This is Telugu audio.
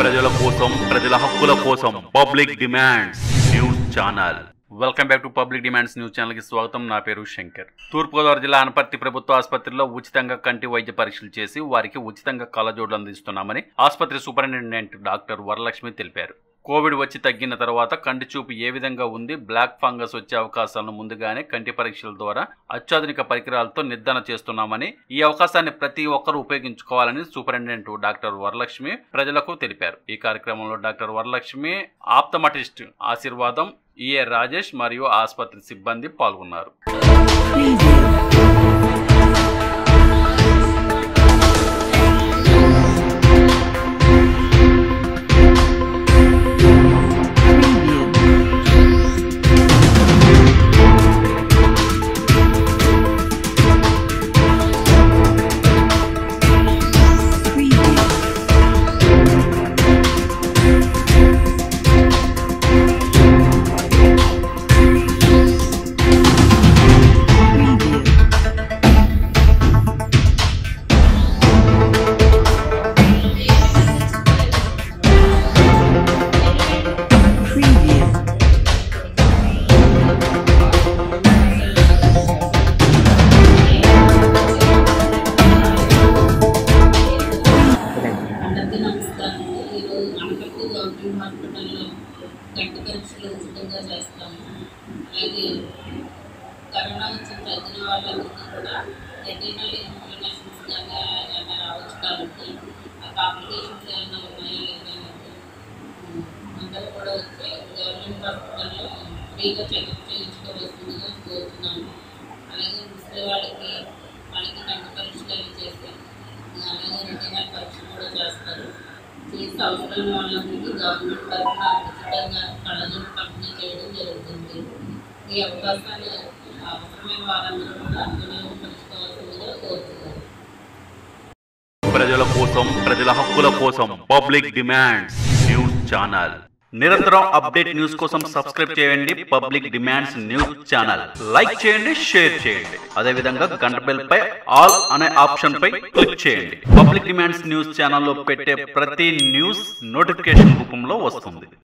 ప్రజల కోసం ప్రజల హక్కుల కోసం public demands news channel. Welcome back to public demands news ఛానల్కి స్వాగతం. నా పేరు శంకర్. తూర్పుగోదావరి జిల్లా అనపర్తి ప్రభుత్వ ఆసుపత్రిలో ఉచితంగా కంటి వైద్య పరీక్షలు చేసి వారికి ఉచితంగా కళ్ళజోడులు అందిస్తున్నామని ఆసుపత్రి సూపరింటెండెంట్ డాక్టర్ వరలక్ష్మి తెలిపారు. కోవిడ్ వచ్చి తగ్గిన తర్వాత కంటి చూపు ఏ విధంగా ఉంది, బ్లాక్ ఫంగస్ వచ్చే అవకాశాలను ముందుగానే కంటి పరీక్షల ద్వారా అత్యాధునిక పరికరాలతో నిర్ధారణ చేస్తున్నామని, ఈ అవకాశాన్ని ప్రతి ఒక్కరూ ఉపయోగించుకోవాలని సూపరింటెండెంట్ డాక్టర్ వరలక్ష్మి ప్రజలకు తెలిపారు. ఈ కార్యక్రమంలో డాక్టర్ వరలక్ష్మి, ఆప్థమాటిస్ట్ ఆశీర్వాదం ఈఏ రాజేష్ మరియు ఆసుపత్రి సిబ్బంది పాల్గొన్నారు. హాస్పిటల్లో కంటి పరీక్షలు ఉచితంగా చేస్తాము. అలాగే కరోనా వచ్చిన తగ్గిన వాళ్ళందరికీ కూడా రెటీనల్ ఇన్ఫ్లమేషన్స్ కానీ ఏమైనా రావచ్చు కాబట్టి ఆ కాంప్లికేషన్స్ ఏమైనా ఉన్నాయో లేదనేది అందరూ కూడా వచ్చి గవర్నమెంట్ హాస్పిటల్లో ఫ్రీగా చెకప్ చేయించుకోవాల్సిందిగా కోరుతున్నాము. అలాగే ముసలి వాళ్ళకి కంటి పరీక్షలు చేసి అలాగే రెటీనల్ పరీక్షలు కూడా చేస్తారు. చేసే అవసరం వాళ్ళందరికీ గవర్నమెంట్ తరఫున ఉచితంగా కళ్ళజోడు పంపిణీ చేయడం జరుగుతుంది. ఈ అవకాశాన్ని అవసరమైన వారందరూ కూడా వినియోగపరచుకోవాల్సిందిగా కోరుతున్నారు. ప్రజల కోసం ప్రజల హక్కుల కోసం పబ్లిక్ డిమాండ్స్ న్యూస్ ఛానల్. నిరంతరం అప్డేట్ న్యూస్ కోసం సబ్స్క్రైబ్ చేయండి public demands news channel. Like చేయండి, షేర్ చేయండి. అదే విధంగా గంట బెల్ పై ఆల్ అనే ఆప్షన్ పై క్లిక్ చేయండి. పబ్లిక్ డిమాండ్స్ న్యూస్ ఛానల్లో పెట్టే ప్రతి న్యూస్ నోటిఫికేషన్ రూపంలో వస్తుంది.